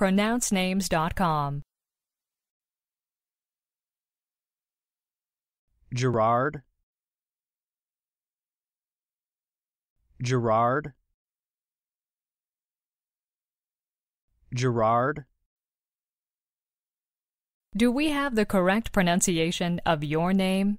PronounceNames.com. Girard, Girard, Girard. Do we have the correct pronunciation of your name?